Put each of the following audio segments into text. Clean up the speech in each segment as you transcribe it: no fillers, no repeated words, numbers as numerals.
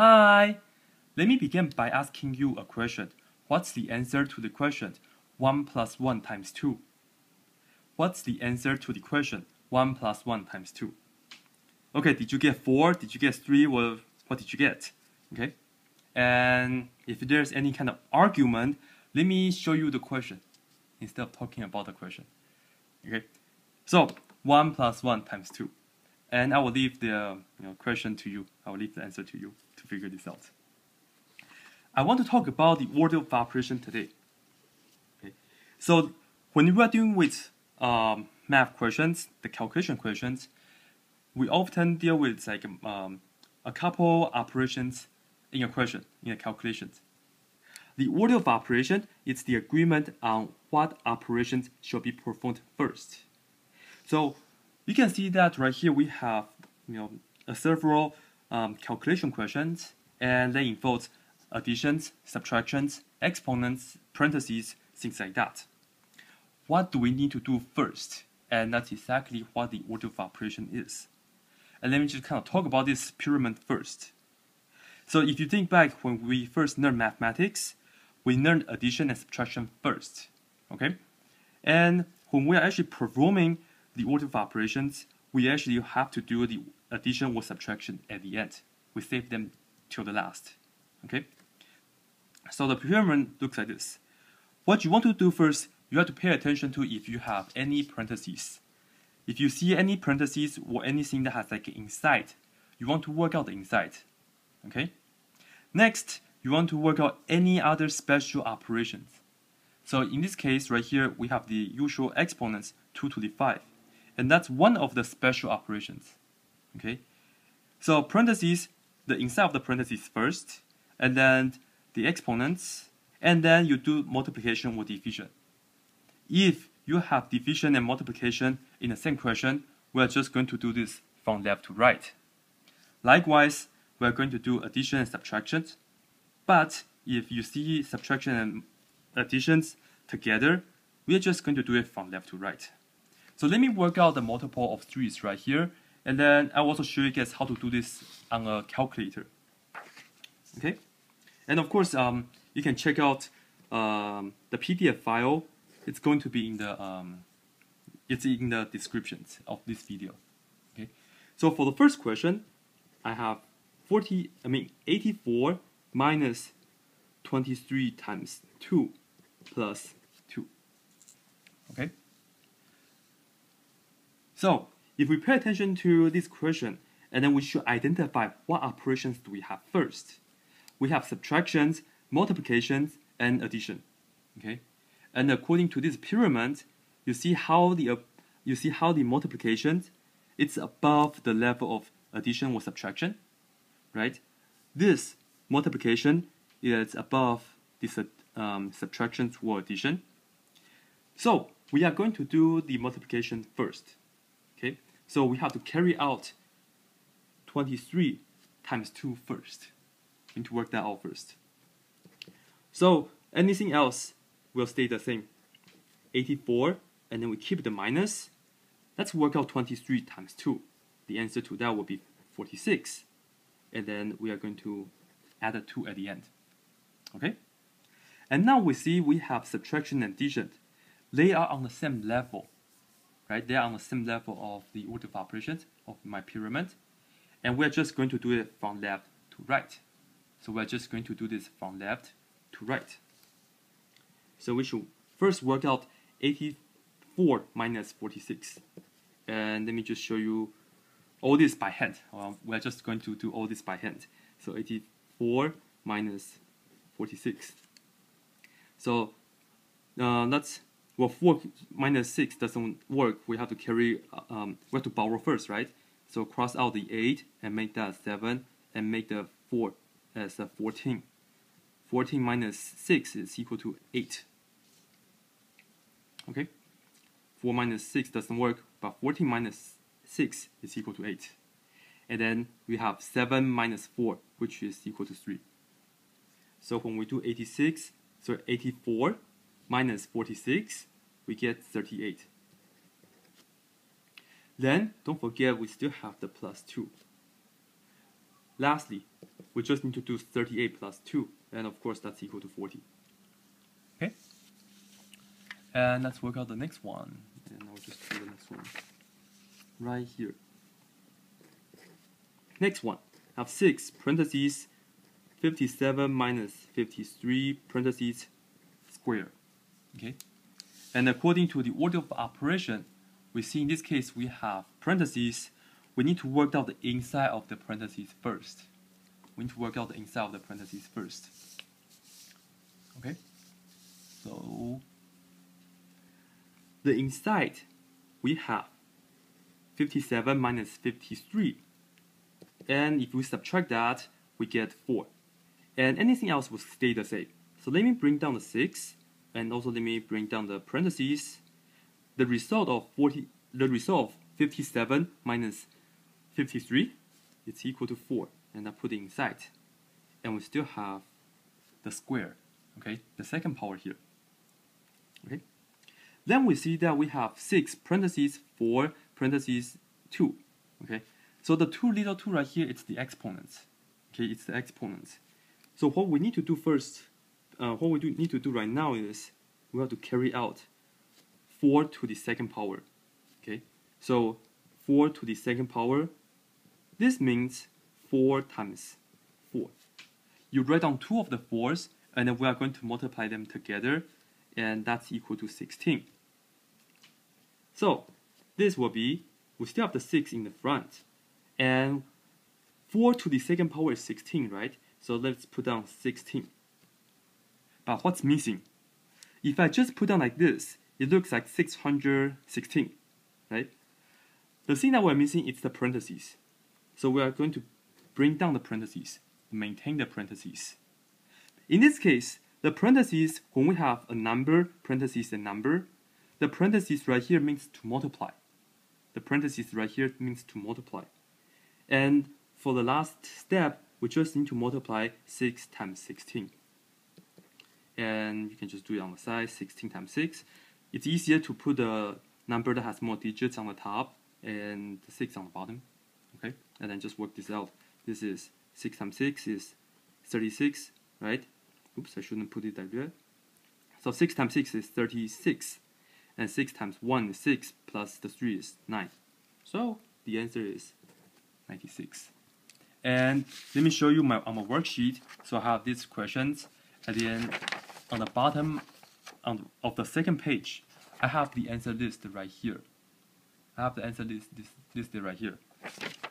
Hi! Let me begin by asking you a question. What's the answer to the question 1 plus 1 times 2? What's the answer to the question 1 plus 1 times 2? Okay, did you get 4? Did you get 3? What did you get? Okay. And if there's any kind of argument, let me show you the question instead of talking about the question. Okay. So 1 plus 1 times 2. And I will leave the question to you. I will leave the answer to you to figure this out. I want to talk about the order of operation today. Okay. So when we are dealing with math questions, the calculation questions, we often deal with like a couple operations in a question, in a calculations. The order of operation is the agreement on what operations should be performed first. So you can see that right here we have several calculation questions, and they involve additions, subtractions, exponents, parentheses, things like that. What do we need to do first? And that's exactly what the order of operation is. And let me just kind of talk about this pyramid first. So if you think back when we first learned mathematics, we learned addition and subtraction first. Okay? And when we are actually performing the order of operations, we actually have to do the addition or subtraction at the end. We save them till the last. Okay, so the pyramid looks like this. What you want to do first, you have to pay attention to if you have any parentheses. If you see any parentheses or anything that has like an inside, you want to work out the inside. Okay. Next, you want to work out any other special operations. So in this case right here, we have the usual exponents 2 to the 5. And that's one of the special operations. Okay. So parentheses, the inside of the parentheses first, and then the exponents, and then you do multiplication with division. If you have division and multiplication in the same question, we are just going to do this from left to right. Likewise, we are going to do addition and subtraction, but if you see subtraction and additions together, we are just going to do it from left to right. So let me work out the multiple of 3s right here, and then I'll also show you guys how to do this on a calculator. Okay. And of course, you can check out the PDF file. It's going to be in the it's in the descriptions of this video. Okay. So for the first question, I have 84 minus 23 times 2 plus 2. Okay. So if we pay attention to this question, and then we should identify what operations do we have first. We have subtractions, multiplications, and addition. Okay, and according to this pyramid, you see how the multiplications, it's above the level of addition or subtraction, right? This multiplication is above this subtraction or addition. So we are going to do the multiplication first. Okay, so we have to carry out 23 times 2 first. To work that out first. So anything else will stay the same. 84, and then we keep the minus. Let's work out 23 times 2. The answer to that will be 46. And then we are going to add a 2 at the end. Okay? And now we see we have subtraction and addition. They are on the same level. Right? They are on the same level of the order of operations of my pyramid. And we're just going to do it from left to right. So we're just going to do this from left to right. So we should first work out 84 minus 46. And let me just show you all this by hand. We're just going to do all this by hand. So 84 minus 46. So that's, well, 4 minus 6 doesn't work. We have to carry, we have to borrow first, right? So cross out the 8 and make that 7 and make the 4. As 14. 14 minus 6 is equal to 8. Okay? 4 minus 6 doesn't work, but 14 minus 6 is equal to 8. And then we have 7 minus 4, which is equal to 3. So when we do 84 minus 46, we get 38. Then, don't forget, we still have the plus 2. Lastly, We just need to do 38 plus 2, and of course that's equal to 40. Okay. And let's work out the next one. And I'll just do the next one. Right here. Next one. I have 6 parentheses 57 minus 53 parentheses square. Okay. And according to the order of operation, we see in this case we have parentheses. We need to work out the inside of the parentheses first. Okay? So, the inside we have 57 minus 53. And if we subtract that, we get 4. And anything else will stay the same. So let me bring down the 6. And also let me bring down the parentheses. The result of 57 minus 53 is equal to 4. And I put it inside. And we still have the square. Okay, the second power here. Okay. Then we see that we have 6 parentheses 4 parentheses 2. Okay. So the two little 2 right here, it's the exponents. Okay, it's the exponents. So what we need to do first, right now is we have to carry out 4 to the second power. Okay, so 4 to the second power. This means 4 times 4. You write down 2 of the 4's, and then we are going to multiply them together, and that's equal to 16. So this will be, we still have the 6 in the front, and 4 to the second power is 16, right? So let's put down 16. But what's missing? If I just put down like this, it looks like 616, right? The thing that we're missing is the parentheses. So we are going to bring down the parentheses, maintain the parentheses. In this case, the parentheses, when we have a number, parentheses and number, the parentheses right here means to multiply. And for the last step, we just need to multiply 6 times 16. And you can just do it on the side, 16 times 6. It's easier to put a number that has more digits on the top and the 6 on the bottom. Okay, and then just work this out. This is 6 times 6 is 36, right? Oops, I shouldn't put it like that. So 6 times 6 is 36. And 6 times 1 is 6, plus the 3 is 9. So the answer is 96. And let me show you on my worksheet. So I have these questions. And then on the bottom of the second page, I have the answer list right here.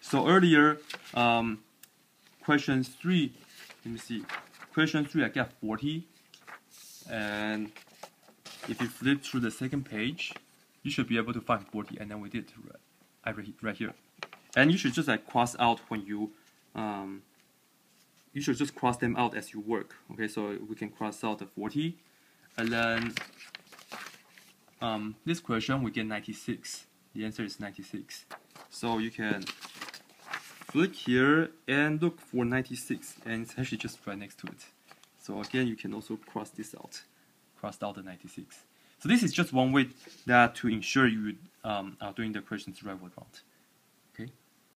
So earlier, questions 3, let me see. Question 3, I got 40. And if you flip through the second page, you should be able to find 40. And then we did right here. And you should just like cross out when you, you should just cross them out as you work. Okay, so we can cross out the 40. And then this question, we get 96. The answer is 96. So you can flick here and look for 96, and it's actually just right next to it. So again, you can also cross this out, cross out the 96. So this is just one way that to ensure you are doing the questions the right way around.